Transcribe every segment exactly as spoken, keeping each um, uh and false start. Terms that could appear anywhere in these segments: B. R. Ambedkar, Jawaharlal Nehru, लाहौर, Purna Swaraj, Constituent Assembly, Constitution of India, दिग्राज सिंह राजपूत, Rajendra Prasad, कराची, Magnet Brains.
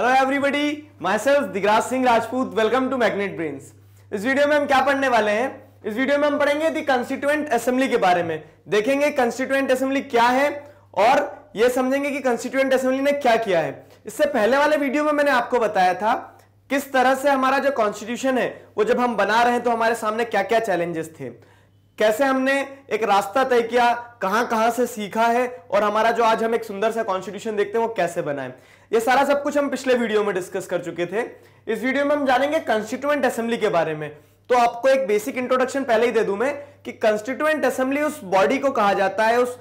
Hello everybody, my self दिग्राज सिंह राजपूत। Welcome to magnet brains. इस video में हम क्या पढ़ने वाले हैं? इस वीडियो में हम पढ़ेंगे द कॉन्स्टिट्यूएंट असेंबली के बारे में, देखेंगे कॉन्स्टिट्यूएंट असेंबली क्या है और ये समझेंगे कि कॉन्स्टिट्यूएंट असेंबली ने क्या किया है। इससे पहले वाले वीडियो में मैंने आपको बताया था किस तरह से हमारा जो कॉन्स्टिट्यूशन है वो जब हम बना रहे हैं तो हमारे सामने क्या क्या चैलेंजेस थे, कैसे हमने एक रास्ता तय किया, कहां कहां से सीखा है और हमारा जो आज हम एक सुंदर सा कॉन्स्टिट्यूशन देखते हैं वो कैसे बना है। ये सारा सब कुछ हम पिछले वीडियो में डिस्कस कर चुके थे। इस वीडियो में हम जानेंगे कॉन्स्टिट्यूएंट असेंबली के बारे में। तो आपको एक बेसिक इंट्रोडक्शन पहले ही दे दूं मैं कि कॉन्स्टिट्यूएंट असेंबली उस बॉडी को कहा जाता है, उस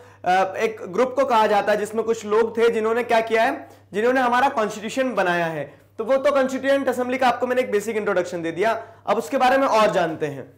एक ग्रुप को कहा जाता है जिसमें कुछ लोग थे जिन्होंने क्या किया है, जिन्होंने हमारा कॉन्स्टिट्यूशन बनाया है। तो वो तो कॉन्स्टिट्यूएंट असेंबली का आपको मैंने एक बेसिक इंट्रोडक्शन दे दिया। अब उसके बारे में और जानते हैं,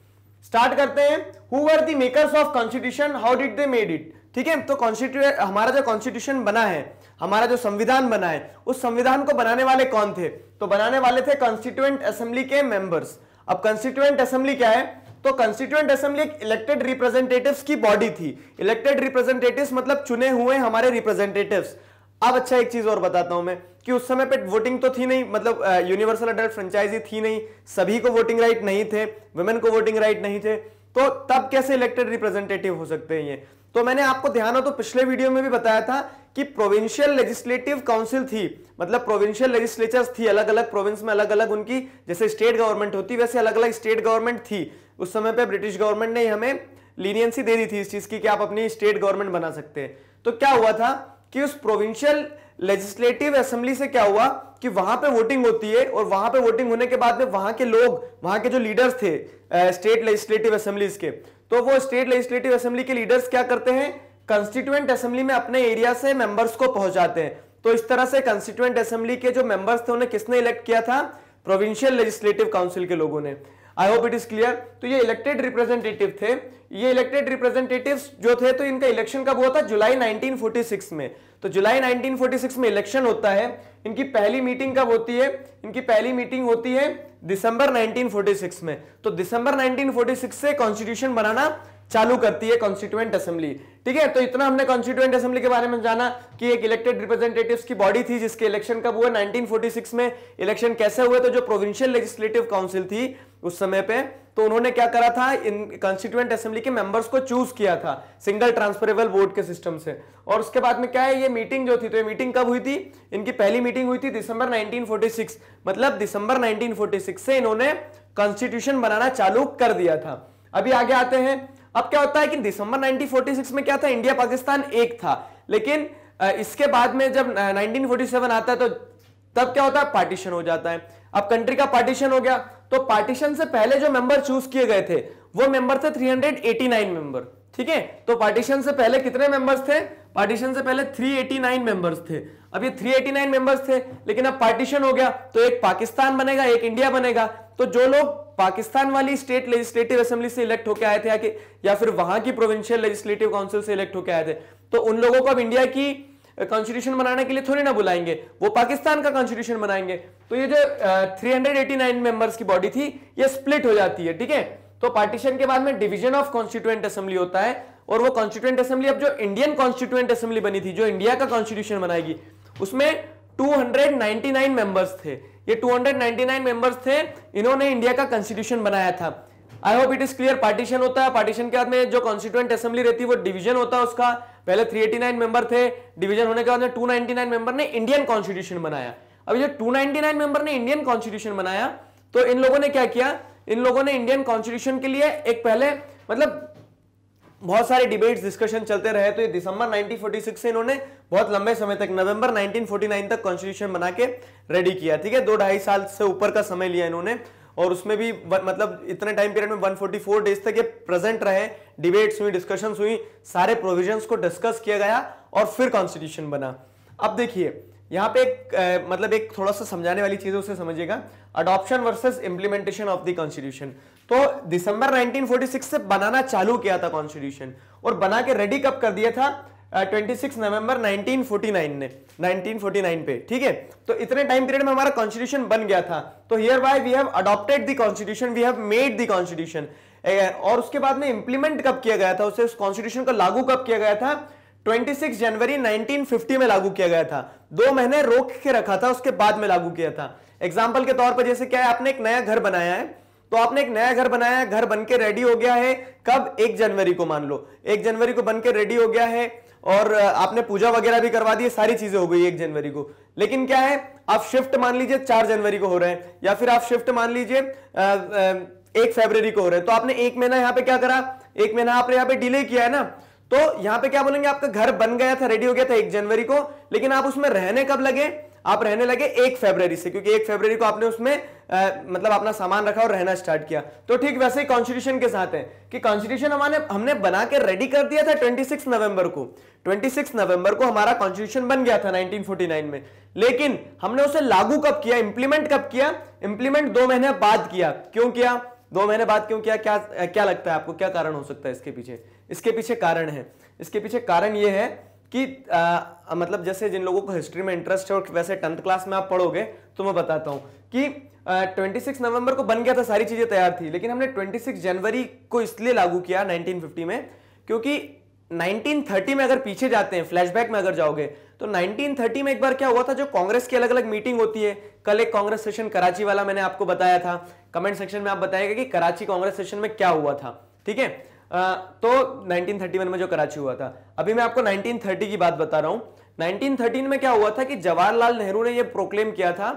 स्टार्ट करते हैं। Who were the makers of constitution, how did they made it. ठीक है, तो कॉन्स्टिट्यूएंट हमारा जो कॉन्स्टिट्यूशन बना है, हमारा जो संविधान बना है, उस संविधान को बनाने वाले कौन थे? तो बनाने वाले थे कॉन्स्टिट्यूएंट असेंबली के मेंबर्स। अब कॉन्स्टिट्यूएंट असेंबली क्या है? तो कॉन्स्टिट्यूएंट असेंबली एक इलेक्टेड रिप्रेजेंटेटिव्स की बॉडी थी। इलेक्टेड रिप्रेजेंटेटिव्स मतलब चुने हुए हमारे रिप्रेजेंटेटिव्स। अब अच्छा एक चीज और बताता हूं मैं कि उस समय पे वोटिंग तो थी नहीं, मतलब यूनिवर्सल अडल्ट फ्रेंचाइजी थी नहीं, सभी को वोटिंग राइट नहीं थे, वुमेन को वोटिंग राइट नहीं थे, तो तब कैसे इलेक्टेड रिप्रेजेंटेटिव हो सकते हैं ये? तो मैंने आपको ध्यान हो तो पिछले वीडियो में भी बताया था कि प्रोविंशियल लेजिस्लेटिव काउंसिल थी, मतलब प्रोविंशियल लेजिस्लेचर्स थी, अलग अलग प्रोविंस में अलग अलग उनकी, जैसे स्टेट गवर्नमेंट होती वैसे अलग अलग स्टेट गवर्नमेंट थी। उस समय पे ब्रिटिश गवर्नमेंट ने हमें लीनियंसी दे दी थी इस चीज की कि आप अपनी स्टेट गवर्नमेंट बना सकते हैं। तो क्या हुआ था कि उस प्रोविंशियल लेजिस्लेटिव असेंबली से क्या हुआ कि वहां पे वोटिंग होती है और वहां पे वोटिंग होने के बाद में वहां के लोग, वहां के जो लीडर्स थे स्टेट लेजिस्लेटिव असेंबलीज के, तो वो स्टेट लेजिस्लेटिव असेंबली के लीडर्स क्या करते हैं, कॉन्स्टिट्यूएंट असेंबली में अपने एरिया से मेंबर्स को पहुंचाते हैं। तो इस तरह से कॉन्स्टिट्यूएंट असेंबली के जो मेंबर्स थे उन्हें किसने इलेक्ट किया था? प्रोविंशियल लेजिस्लेटिव काउंसिल के लोगों ने। I hope it is clear. तो ये इलेक्टेड रिप्रेजेंटेटिव थे। ये इलेक्टेड रिप्रेजेंटेटिव्स जो थे, तो इनका इलेक्शन कब हुआ था? जुलाई नाइनटीन फोर्टी सिक्स में। तो जुलाई नाइनटीन फोर्टी सिक्स में इलेक्शन होता है। इनकी पहली मीटिंग कब होती है? इनकी पहली मीटिंग होती है दिसंबर नाइनटीन फोर्टी सिक्स में। तो दिसंबर नाइनटीन फोर्टी सिक्स से कॉन्स्टिट्यूशन बनाना चालू करती है कॉन्स्टिट्यूएंट असेंबली। ठीक है, तो इतना हमने कॉन्स्टिट्यूएंट असेंबली के बारे में जाना कि एक इलेक्टेड रिप्रेजेंटेटिव्स की बॉडी थी जिसके इलेक्शन कब हुए, नाइनटीन फोर्टी सिक्स में। इलेक्शन कैसे हुए? तो जो प्रोविंशियल लेजिस्लेटिव काउंसिल थी उस समय पे, तो उन्होंने क्या करा था, इन कॉन्स्टिट्यूएंट असेंबली के मेंबर्स को चूज किया था सिंगल ट्रांसफरेबल वोट के सिस्टम से। और उसके बाद में क्या है, ये मीटिंग जो थी, तो ये मीटिंग कब हुई थी? इनकी पहली मीटिंग हुई थी दिसंबर नाइनटीन फोर्टी सिक्स, मतलब दिसंबर नाइनटीन फोर्टी सिक्स से इन्होंने कॉन्स्टिट्यूशन बनाना चालू कर दिया था। अभी आगे आते हैं। अब क्या होता है कि दिसंबर नाइनटीन फोर्टी सिक्स में क्या था, इंडिया पाकिस्तान एक था, लेकिन इसके बाद में जब नाइनटीन फोर्टी सेवन आता है तो तब क्या होता है, पार्टीशन हो जाता है। अब कंट्री का पार्टीशन हो गया, तो पार्टीशन से पहले जो मेंबर चूज किए गए थे वो मेंबर थे three hundred eighty nine member. ठीक है, तो पार्टीशन से पहले कितने मेंबर्स थे? पार्टीशन से पहले three hundred eighty nine members थे। अब ये three hundred eighty nine members थे, लेकिन अब पार्टीशन हो गया तो एक पाकिस्तान बनेगा, एक इंडिया बनेगा। तो जो लोग पाकिस्तान वाली स्टेट लेजिस्लेटिव असेंबली से इलेक्ट होकर आए थे या, या फिर वहां की प्रोविंशियल लेजिस्लेटिव काउंसिल से इलेक्ट होकर आए थे, तो उन लोगों को अब इंडिया की कॉन्स्टिट्यूशन बनाने के लिए थोड़ी ना बुलाएंगे, वो पाकिस्तान का कॉन्स्टिट्यूशन बनाएंगे। तो ये जो three hundred eighty nine members की बॉडी थी ये स्प्लिट हो जाती है। ठीक है, तो पार्टीशन के बाद में डिवीजन ऑफ कॉन्स्टिट्यूएंट असेंबली होता है और वो कॉन्स्टिट्यूएंट असेंबली अब जो इंडियन कॉन्स्टिट्यूएंट असेंबली बनी थी, जो इंडिया का कॉन्स्टिट्यूशन बनाएगी, उसमें two hundred ninety nine members थे। ये two hundred ninety nine members थे, इन्होंने इंडिया का कॉन्स्टिट्यूशन बनाया था। I hope it is clear. Partition होता है, पार्टीशन के बाद में जो कॉन्स्टिट्यूएंट असेंबली रहती है वो डिवीजन होता है उसका। पहले three hundred eighty nine member थे, डिवीजन होने के बाद में two hundred ninety nine member ने इंडियन कॉन्स्टिट्यूशन बनाया। अब ये two hundred ninety nine member ने इंडियन कॉन्स्टिट्यूशन बनाया तो इन लोगों ने क्या किया, इन लोगों ने इंडियन कॉन्स्टिट्यूशन के लिए एक पहले, मतलब बहुत सारे डिबेट्स डिस्कशन चलते रहे, तो ये दिसंबर नाइनटीन फोर्टी सिक्स से इन्होंने बहुत लंबे समय तक, नवंबर नाइनटीन फोर्टी नाइन तक कॉन्स्टिट्यूशन बना के रेडी किया। ठीक है, दो ढाई साल से ऊपर का समय लिया इन्होंने और उसमें भी मतलब इतने टाइम पीरियड में वन फोर्टी फोर डेज तक ये प्रेजेंट रहे, डिबेट्स हुई, डिस्कशंस हुई, सारे प्रोविजंस को डिस्कस किया गया और फिर कॉन्स्टिट्यूशन बना। अब देखिए यहाँ पे एक ए, मतलब एक थोड़ा सा समझाने वाली चीज है, उसे समझिएगा, adoption versus implementation of the constitution. तो दिसंबर नाइनटीन फोर्टी सिक्स से बनाना चालू किया था कॉन्स्टिट्यूशन और बना के रेडी कब कर दिया था, छब्बीस नवंबर नाइनटीन फोर्टी नाइन ने, नाइनटीन फोर्टी नाइन पे। ठीक है, तो इतने टाइम पीरियड में हमारा कॉन्स्टिट्यूशन बन गया था। तो hereby we have adopted the constitution, we have made the constitution. और उसके बाद में इंप्लीमेंट कब किया गया था उसे, उस कॉन्स्टिट्यूशन को लागू कब किया गया था, छब्बीस जनवरी नाइनटीन फिफ्टी में लागू किया गया था, दो महीने रोक के रखा था, उसके बाद में लागू किया था। एग्जाम्पल के तौर पर जैसे क्या है, आपने एक नया घर बनाया है, तो आपने एक नया घर बनाया है, घर बनके रेडी हो गया है कब, एक जनवरी को, मान लो एक जनवरी को बनके रेडी हो गया है और आपने पूजा वगैरह भी करवा दी, सारी चीजें हो गई एक जनवरी को। लेकिन क्या है, आप शिफ्ट मान लीजिए चार जनवरी को हो रहे हैं, या फिर आप शिफ्ट मान लीजिए एक फरवरी को हो रहे हैं, तो आपने एक महीना यहाँ पे क्या करा, एक महीना आपने यहाँ पे डिले किया है ना। तो यहाँ पे क्या बोलेंगे, आपका घर बन गया था, रेडी हो गया था एक जनवरी को, लेकिन आप उसमें रहने कब लगे, आप रहने लगे एक फरवरी से, क्योंकि एक फरवरी को आपने उसमें आ, मतलब अपना सामान रखा और रहना स्टार्ट किया। तो ठीक वैसे ही कॉन्स्टिट्यूशन के साथ है कि कॉन्स्टिट्यूशन हमारे हमने बना के रेडी कर दिया था छब्बीस नवंबर को, छब्बीस नवंबर को हमारा कॉन्स्टिट्यूशन बन गया था नाइनटीन फोर्टी नाइन में, लेकिन हमने उसे लागू कब किया, इंप्लीमेंट कब किया, इंप्लीमेंट दो महीने बाद किया। क्यों किया, दो महीने बाद क्यों किया, क्या क्या लगता है आपको, क्या कारण हो सकता है इसके पीछे? इसके पीछे कारण है, इसके पीछे कारण ये है कि आ, मतलब जैसे जिन लोगों को हिस्ट्री में इंटरेस्ट है और वैसे टेंथ क्लास में आप पढ़ोगे तो मैं बताता हूं कि आ, छब्बीस नवंबर को बन गया था, सारी चीजें तैयार थी, लेकिन हमने छब्बीस जनवरी को इसलिए लागू किया नाइनटीन फिफ्टी में क्योंकि नाइनटीन थर्टी में अगर पीछे जाते हैं, फ्लैशबैक में अगर जाओगे तो नाइनटीन थर्टी में एक बार क्या हुआ था, जो कांग्रेस की अलग अलग मीटिंग होती है, कल एक कांग्रेस सेशन कराची वाला मैंने आपको बताया था, कमेंट सेक्शन में आप बताइएगा कि कराची कांग्रेस सेशन में क्या हुआ था, ठीक है। Uh, तो नाइनटीन थर्टी वन में जो कराची हुआ था, अभी मैं आपको नाइनटीन थर्टी की बात बता रहा हूं। नाइनटीन थर्टीन में क्या हुआ था कि जवाहरलाल नेहरू ने ये प्रोक्लेम किया था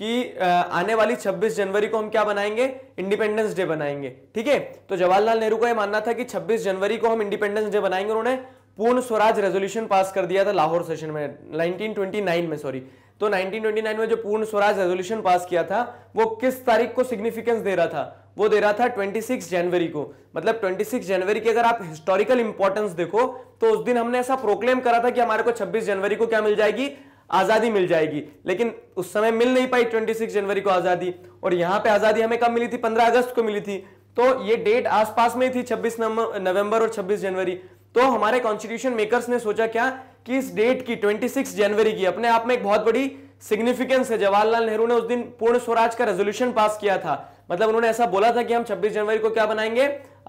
कि uh, आने वाली छब्बीस जनवरी को हम क्या बनाएंगे, इंडिपेंडेंस डे बनाएंगे, ठीक है। तो जवाहरलाल नेहरू का ये मानना था कि छब्बीस जनवरी को हम इंडिपेंडेंस डे बनाएंगे। उन्होंने पूर्ण स्वराज रेजोल्यूशन पास कर दिया था लाहौर सेशन में नाइनटीन ट्वेंटी नाइन में, सॉरी। तो नाइनटीन ट्वेंटी नाइन में जो पूर्ण स्वराज रेजोल्यूशन पास किया था वो किस तारीख को सिग्निफिकेंस दे रहा था, वो दे रहा था छब्बीस जनवरी को। मतलब छब्बीस जनवरी की अगर आप हिस्टोरिकल इंपॉर्टेंस देखो तो उस दिन हमने ऐसा प्रोक्लेम करा था कि हमारे को छब्बीस जनवरी को क्या मिल जाएगी, आजादी मिल जाएगी, लेकिन उस समय मिल नहीं पाई छब्बीस जनवरी को आजादी। और यहाँ पे आजादी हमें कब मिली थी, पंद्रह अगस्त को मिली थी। तो ये डेट आसपास में ही थी, छब्बीस नवंबर और छब्बीस जनवरी। तो हमारे कॉन्स्टिट्यूशन मेकर्स ने सोचा क्या कि इस डेट की, छब्बीस जनवरी की, अपने आप में एक बहुत बड़ी सिग्निफिकेंस है। जवाहरलाल नेहरू ने उस दिन पूर्ण स्वराज का रेजोल्यूशन पास किया था, मतलब उन्होंने ऐसा बोला था कि हम छब्बीस जनवरी को क्या बनाएंगे,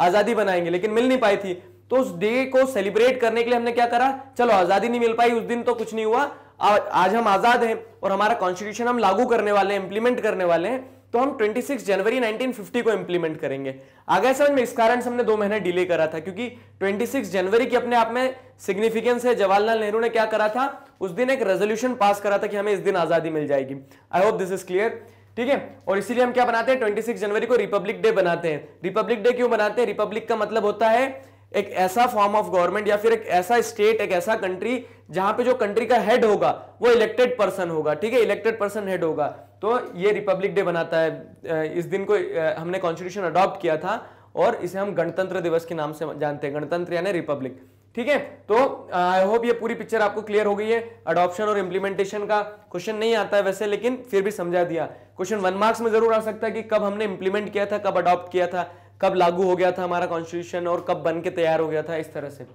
आजादी बनाएंगे, लेकिन मिल नहीं पाई थी। तो उस डे को सेलिब्रेट करने के लिए हमने क्या करा, चलो आजादी नहीं मिल पाई उस दिन तो कुछ नहीं हुआ, आज हम आजाद हैं और हमारा कॉन्स्टिट्यूशन हम लागू करने वाले हैं, इंप्लीमेंट करने वाले हैं, तो हम छब्बीस जनवरी नाइनटीन फिफ्टी को इंप्लीमेंट करेंगे। आगे समझ में, इस कारण हमने दो महीने डिले करा था क्योंकि छब्बीस जनवरी की अपने आप में सिग्निफिकेंस है। जवाहरलाल नेहरू ने क्या करा था, उस दिन एक रेजोल्यूशन पास करा था कि हमें इस दिन आजादी मिल जाएगी। I hope this is clear, ठीक है। और इसीलिए हम क्या बनाते हैं, छब्बीस जनवरी को रिपब्लिक डे बनाते हैं। रिपब्लिक डे क्यों बनाते हैं, रिपब्लिक का मतलब होता है एक ऐसा फॉर्म ऑफ गवर्नमेंट या फिर एक ऐसा स्टेट, एक ऐसा कंट्री जहां पे जो कंट्री का हेड होगा वो इलेक्टेड पर्सन होगा, ठीक है, इलेक्टेड पर्सन हेड होगा। तो ये रिपब्लिक डे बनाता है, इस दिन को हमने कॉन्स्टिट्यूशन अडॉप्ट किया था और इसे हम गणतंत्र दिवस के नाम से जानते हैं, गणतंत्र यानी रिपब्लिक, ठीक है। तो आई होप ये पूरी पिक्चर आपको क्लियर हो गई है। अडॉप्शन और इम्प्लीमेंटेशन का क्वेश्चन नहीं आता है वैसे, लेकिन फिर भी समझा दिया। क्वेश्चन वन मार्क्स में जरूर आ सकता है कि कब हमने इम्प्लीमेंट किया था, कब अडॉप्ट किया था, कब लागू हो गया था हमारा कॉन्स्टिट्यूशन और कब बन के तैयार हो गया था, इस तरह से।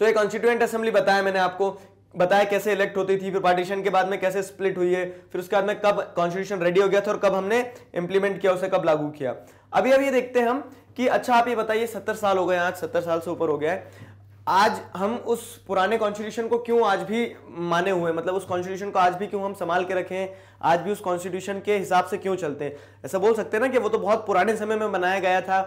तो ये कॉन्स्टिट्यूएंट असेंबली बताया मैंने आपको, बताया कैसे इलेक्ट होती थी, फिर पार्टीशन के बाद में कैसे स्प्लिट हुई है, फिर उसके बाद में कब कॉन्स्टिट्यूशन रेडी हो गया था और कब हमने इंप्लीमेंट किया, उसे कब लागू किया। अभी अभी देखते हैं हम कि अच्छा आप ये बताइए, सत्तर साल हो गए, आज सत्तर साल से ऊपर हो गया है, आज हम उस पुराने कॉन्स्टिट्यूशन को क्यों आज भी माने हुए हैं, मतलब उस कॉन्स्टिट्यूशन को आज भी क्यों हम संभाल के रखे हैं, आज भी उस कॉन्स्टिट्यूशन के हिसाब से क्यों चलते हैं। ऐसा बोल सकते हैं ना कि वो तो बहुत पुराने समय में बनाया गया था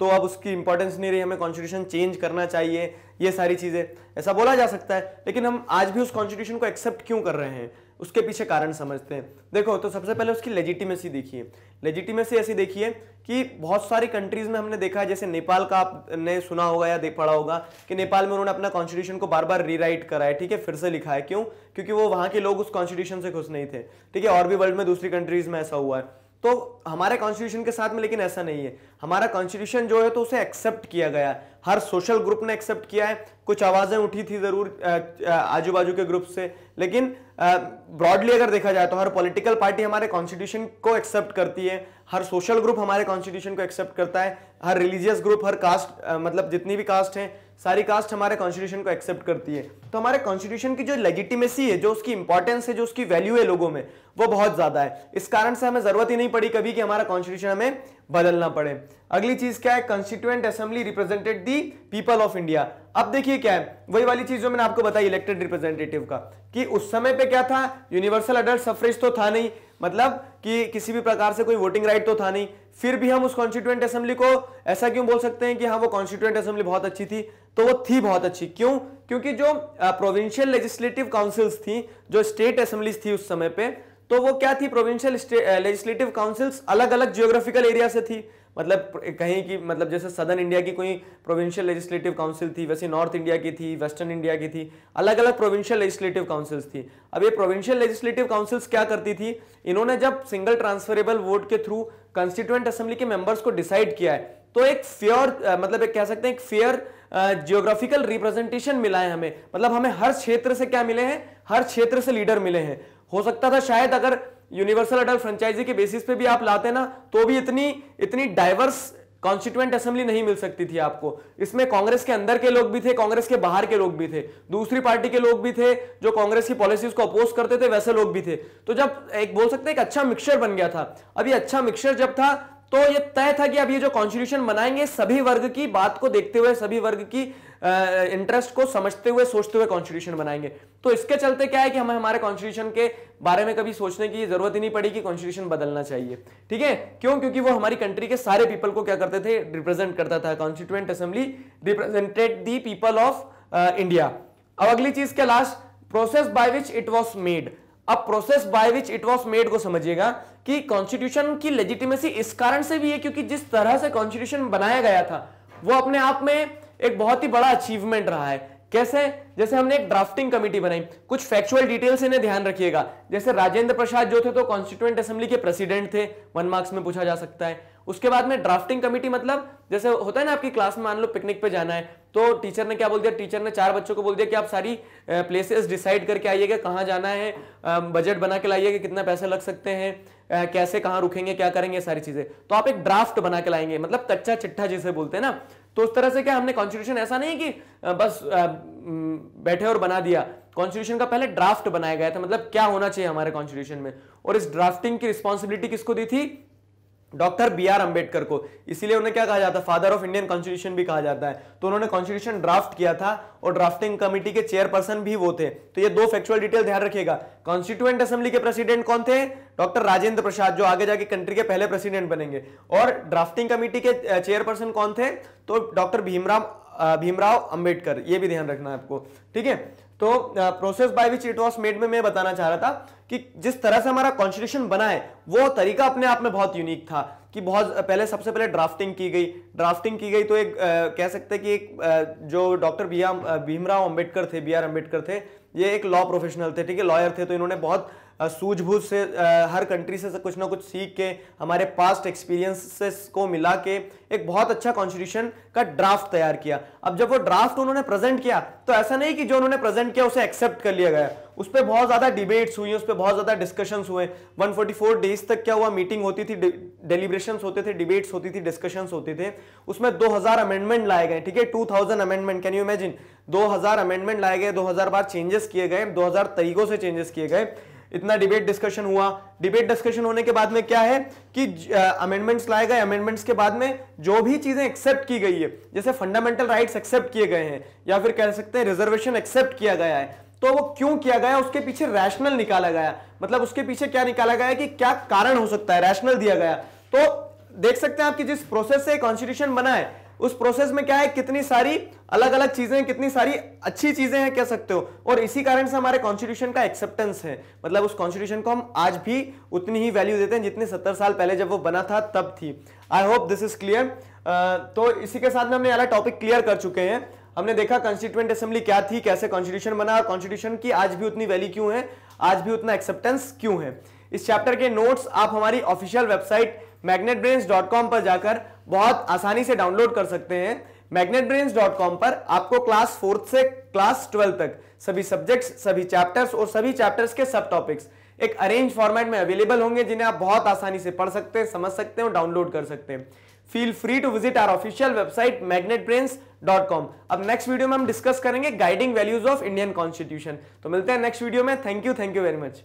तो अब उसकी इंपॉर्टेंस नहीं रही, हमें कॉन्स्टिट्यूशन चेंज करना चाहिए, ये सारी चीज़ें ऐसा बोला जा सकता है। लेकिन हम आज भी उस कॉन्स्टिट्यूशन को एक्सेप्ट क्यों कर रहे हैं, उसके पीछे कारण समझते हैं। देखो तो सबसे पहले उसकी लेजिटिमेसी देखिए। लेजिटिमेसी ऐसी देखिए कि बहुत सारी कंट्रीज में हमने देखा है, जैसे नेपाल का आपने सुना होगा या दे पढ़ा होगा कि नेपाल में उन्होंने अपना कॉन्स्टिट्यूशन को बार बार रीराइट करा है, ठीक है, फिर से लिखा है। क्यों? क्योंकि वो वहाँ के लोग उस कॉन्स्टिट्यूशन से खुश नहीं थे, ठीक है। और भी वर्ल्ड में दूसरी कंट्रीज में ऐसा हुआ है। तो हमारे कॉन्स्टिट्यूशन के साथ में लेकिन ऐसा नहीं है। हमारा कॉन्स्टिट्यूशन जो है तो उसे एक्सेप्ट किया गया है, हर सोशल ग्रुप ने एक्सेप्ट किया है। कुछ आवाज़ें उठी थी ज़रूर आजू बाजू के ग्रुप से, लेकिन ब्रॉडली अगर देखा जाए तो हर पॉलिटिकल पार्टी हमारे कॉन्स्टिट्यूशन को एक्सेप्ट करती है, हर सोशल ग्रुप हमारे कॉन्स्टिट्यूशन को एक्सेप्ट करता है, हर रिलीजियस ग्रुप, हर कास्ट, मतलब जितनी भी कास्ट हैं सारी कास्ट हमारे कॉन्स्टिट्यूशन को एक्सेप्ट करती है। तो हमारे कॉन्स्टिट्यूशन की जो लेजिटिमेसी है, जो उसकी इंपॉर्टेंस है, जो उसकी वैल्यू है लोगों में, वो बहुत ज़्यादा है। इस कारण से हमें ज़रूरत ही नहीं पड़ी कभी कि हमारा कॉन्स्टिट्यूशन हमें बदलना पड़े। अगली चीज़ क्या है, constituent assembly represented the people of India. अब देखिए क्या है, वही वाली चीज़ जो मैंने आपको बताई इलेक्टेड रिप्रेजेंटेटिव का, कि उस समय पे क्या था, यूनिवर्सल अडल्ट सफरेज तो था नहीं, मतलब कि किसी भी प्रकार से कोई वोटिंग राइट तो था नहीं, फिर भी हम उस कॉन्स्टिट्यूएंट असेंबली को ऐसा क्यों बोल सकते हैं कि हाँ वो कॉन्स्टिट्यूएंट असेंबली बहुत अच्छी थी। तो वो थी बहुत अच्छी, क्यों? क्योंकि जो प्रोविंशियल लेजिस्लेटिव काउंसिल्स थी, जो स्टेट असेंबलीज थी उस समय पे, तो वो क्या थी, प्रोविंशियल लेजिस्लेटिव काउंसिल्स अलग अलग जियोग्राफिकल एरिया से थी, मतलब कहीं की, मतलब जैसे सदर्न इंडिया की कोई प्रोविंशियल लेजिस्लेटिव काउंसिल थी, वैसे नॉर्थ इंडिया की थी, वेस्टर्न इंडिया की थी, अलग अलग प्रोविंशियल लेजिस्लेटिव काउंसिल्स थी। अब ये प्रोविंशियल लेजिस्लेटिव काउंसिल्स क्या करती थी, इन्होंने जब सिंगल ट्रांसफरेबल वोट के थ्रू कॉन्स्टिट्यूएंट असेंबली के मेंबर्स को डिसाइड किया है, तो एक फेयर, मतलब एक कह सकते हैं एक फेयर जियोग्राफिकल रिप्रेजेंटेशन मिला है हमें, मतलब हमें हर क्षेत्र से क्या मिले हैं, हर क्षेत्र से लीडर मिले हैं। हो सकता था शायद अगर यूनिवर्सल अडल्ट फ्रेंचाइजी के बेसिस पे भी आप लाते ना, तो भी इतनी इतनी डाइवर्स कॉन्स्टिट्यूएंट असेंबली नहीं मिल सकती थी आपको। इसमें कांग्रेस के अंदर के लोग भी थे, कांग्रेस के बाहर के लोग भी थे, दूसरी पार्टी के लोग भी थे, जो कांग्रेस की पॉलिसीज को अपोज करते थे वैसे लोग भी थे। तो जब एक बोल सकते हैं एक अच्छा मिक्सचर बन गया था। अब ये अच्छा मिक्सचर जब था, तो ये तय था कि अब ये जो कॉन्स्टिट्यूशन बनाएंगे सभी वर्ग की बात को देखते हुए, सभी वर्ग की इंटरेस्ट को समझते हुए, सोचते हुए कॉन्स्टिट्यूशन बनाएंगे। तो इसके चलते क्या है कि हमें हमारे कॉन्स्टिट्यूशन के बारे में कभी सोचने की जरूरत ही नहीं पड़ी कि कॉन्स्टिट्यूशन बदलना चाहिए। ठीक है, क्यों? क्योंकि वो हमारी कंट्री के सारे पीपल को क्या करते थे, रिप्रेजेंट करता था। Constituent assembly represented the people of India. अब अगली चीज के last, process by which it was made. अब process by which it was made को समझिएगा कि कॉन्स्टिट्यूशन की लेजिटिमेसी इस कारण से भी है क्योंकि जिस तरह से कॉन्स्टिट्यूशन बनाया गया था वो अपने आप में एक बहुत ही बड़ा अचीवमेंट रहा है। कैसे? जैसे हमने एक ड्राफ्टिंग कमेटी बनाई, कुछ फैक्चुअल डिटेल्स इन्हें ध्यान रखिएगा। जैसे राजेंद्र प्रसाद जो थे तो कॉन्स्टिट्यूएंट असेंबली के प्रेसिडेंट थे, वन मार्क्स में पूछा जा सकता है। उसके बाद में ड्राफ्टिंग कमेटी, मतलब जैसे होता है ना आपकी क्लास में मान लो पिकनिक पे जाना है, तो टीचर ने क्या बोल दिया, टीचर ने चार बच्चों को बोल दिया कि आप सारी प्लेसेस डिसाइड करके आइएगा, कहाँ जाना है, बजट बना के लाइएगा, कितना पैसे लग सकते हैं, कैसे कहाँ रुकेंगे, क्या करेंगे, सारी चीजें। तो आप एक ड्राफ्ट बना के लाएंगे, मतलब कच्चा चिट्ठा जिसे बोलते हैं ना। तो उस तरह से क्या हमने कॉन्स्टिट्यूशन, ऐसा नहीं कि बस बैठे और बना दिया, कॉन्स्टिट्यूशन का पहले ड्राफ्ट बनाया गया था, मतलब क्या होना चाहिए हमारे कॉन्स्टिट्यूशन में। और इस ड्राफ्टिंग की रिस्पॉन्सिबिलिटी किसको दी थी, डॉक्टर बी आर अंबेडकर को। इसीलिए उन्हें क्या कहा जाता है, फादर ऑफ इंडियन कॉन्स्टिट्यूशन भी कहा जाता है। तो उन्होंने कॉन्स्टिट्यूशन ड्राफ्ट किया था और ड्राफ्टिंग कमेटी के चेयरपर्सन भी वो थे। तो ये दो फैक्चुअल डिटेल ध्यान रखिएगा। कॉन्स्टिट्यूएंट असेंबली के प्रेसिडेंट कौन थे, डॉक्टर राजेंद्र प्रसाद, जो आगे जाके कंट्री के पहले प्रेसिडेंट बनेंगे। और ड्राफ्टिंग कमेटी के चेयरपर्सन कौन थे, तो डॉक्टर भीमराव भीमराव अंबेडकर। ये भी ध्यान रखना है आपको, ठीक है। तो process by which it was made में मैं बताना चाह रहा था कि जिस तरह से हमारा कॉन्स्टिट्यूशन बना है वो तरीका अपने आप में बहुत यूनिक था कि बहुत पहले, सबसे पहले ड्राफ्टिंग की गई। ड्राफ्टिंग की गई तो एक आ, कह सकते हैं कि एक आ, जो doctor B R Bhimrao Ambedkar थे बी आर अंबेडकर थे ये एक लॉ प्रोफेशनल थे, ठीक है, लॉयर थे। तो इन्होंने बहुत सूझबूझ से आ, हर कंट्री से कुछ ना कुछ सीख के, हमारे पास्ट एक्सपीरियंसेस को मिला के एक बहुत अच्छा कॉन्स्टिट्यूशन का ड्राफ्ट तैयार किया। अब जब वो ड्राफ्ट उन्होंने प्रेजेंट किया तो ऐसा नहीं कि जो उन्होंने प्रेजेंट किया उसे एक्सेप्ट कर लिया गया। उस पर बहुत ज़्यादा डिबेट्स हुई, उस पर बहुत ज़्यादा डिस्कशंस हुए। एक सौ चौवालीस डेज तक क्या हुआ, मीटिंग होती थी, डेलीब्रेशंस होते थे, डिबेट्स होती थी, डिस्कशंस होते थे। उसमें दो हज़ार अमेंडमेंट लाए गए, ठीक है, दो हज़ार अमेंडमेंट, कैन यू इमेजिन, दो हज़ार अमेंडमेंट लाए गए, दो हज़ार बार चेंजेस किए गए, दो हज़ार तरीकों से चेंजेस किए गए। इतना डिबेट डिस्कशन हुआ। डिबेट डिस्कशन होने के बाद में क्या है कि अमेंडमेंट्स लाए गए। अमेंडमेंट्स के बाद में जो भी चीजें एक्सेप्ट की गई है, जैसे फंडामेंटल राइट्स एक्सेप्ट किए गए हैं, या फिर कह सकते हैं रिजर्वेशन एक्सेप्ट किया गया है, तो वो क्यों किया गया, उसके पीछे रैशनल निकाला गया, मतलब उसके पीछे क्या निकाला गया कि क्या कारण हो सकता है, रैशनल दिया गया। तो देख सकते हैं आप कि जिस प्रोसेस से कॉन्स्टिट्यूशन बना है उस प्रोसेस में क्या है, कितनी सारी अलग अलग चीजें, कितनी सारी अच्छी चीजें हैं, कह सकते हो। और इसी कारण से हमारे कॉन्स्टिट्यूशन का एक्सेप्टेंस है, मतलब उस कॉन्स्टिट्यूशन को हम आज भी उतनी ही वैल्यू देते हैं जितने सत्तर साल पहले जब वो बना था तब थी। I hope this is clear. तो इसी के साथ में हमने अलग टॉपिक क्लियर कर चुके हैं। हमने देखा कॉन्स्टिट्यूएंट असेंबली क्या थी, कैसे कॉन्स्टिट्यूशन बना, और कॉन्स्टिट्यूशन की आज भी उतनी वैल्यू क्यों है, आज भी उतना एक्सेप्टेंस क्यों है। इस चैप्टर के नोट्स आप हमारी official website magnet brains dot com पर जाकर बहुत आसानी से डाउनलोड कर सकते हैं। मैग्नेट ब्रेन्स डॉट कॉम पर आपको क्लास फोर्थ से क्लास ट्वेल्थ तक सभी सब्जेक्ट्स, सभी चैप्टर्स और सभी चैप्टर्स के सब टॉपिक्स एक अरेंज फॉर्मेट में अवेलेबल होंगे, जिन्हें आप बहुत आसानी से पढ़ सकते हैं, समझ सकते हैं और डाउनलोड कर सकते हैं। Feel free to visit our official website magnet brains dot com. अब नेक्स्ट वीडियो में हम डिस्कस करेंगे guiding values of Indian constitution. तो मिलते हैं नेक्स्ट वीडियो में। Thank you thank you very much.